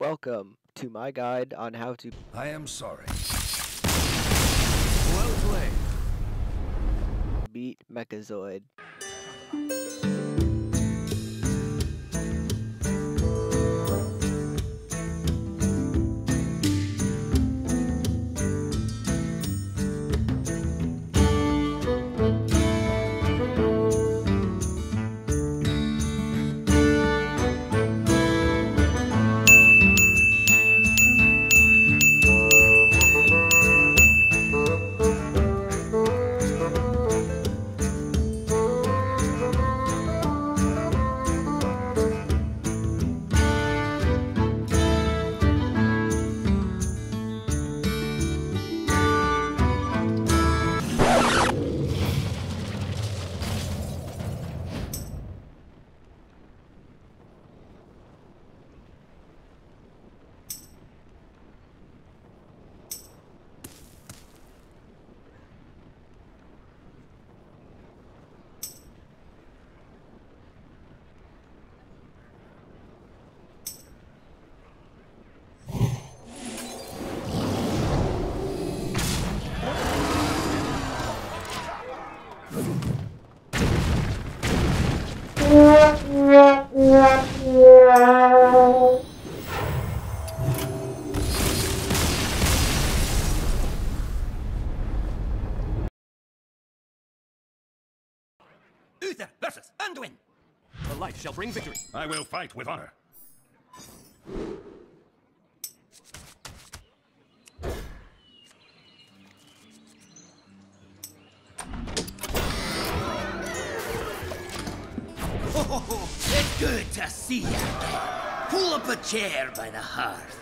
Welcome to my guide on how to... I am sorry. Well played. Beat Mechazod. Uther versus Anduin! The light shall bring victory. I will fight with honor. Oh, it's good to see you. Pull up a chair by the hearth.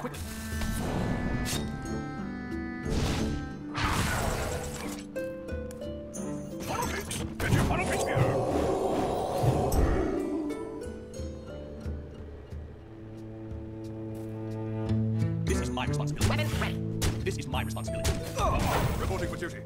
Quick. This is my responsibility. Weapons ready. This is my responsibility. Oh. Reporting for duty.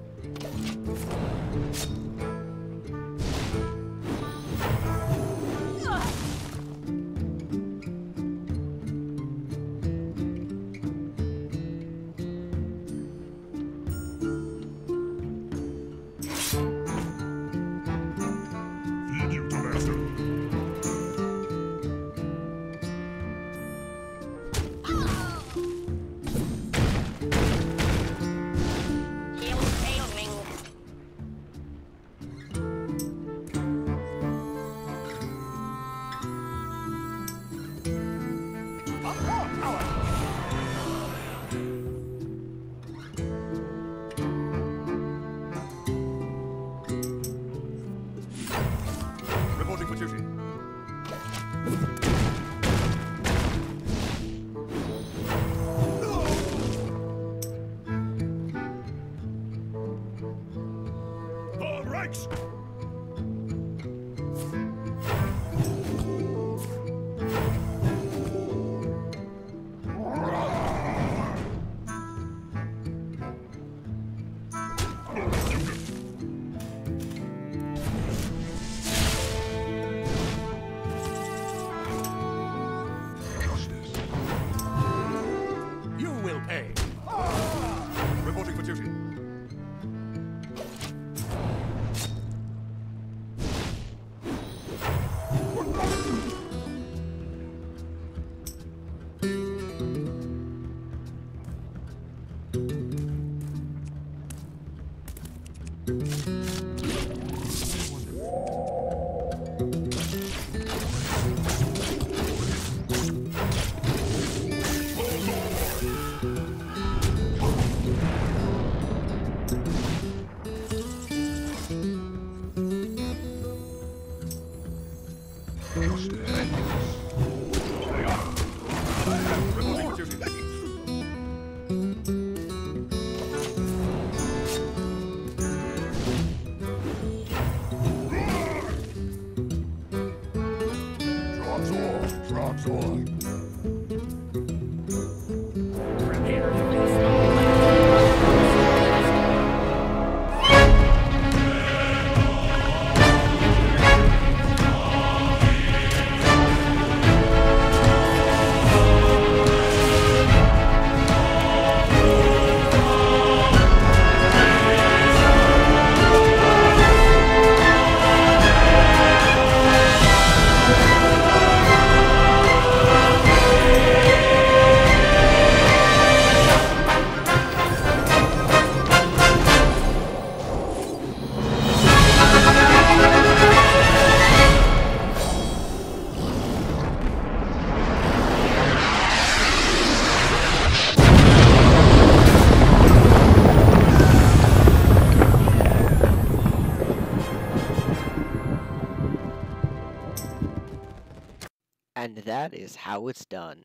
And that is how it's done.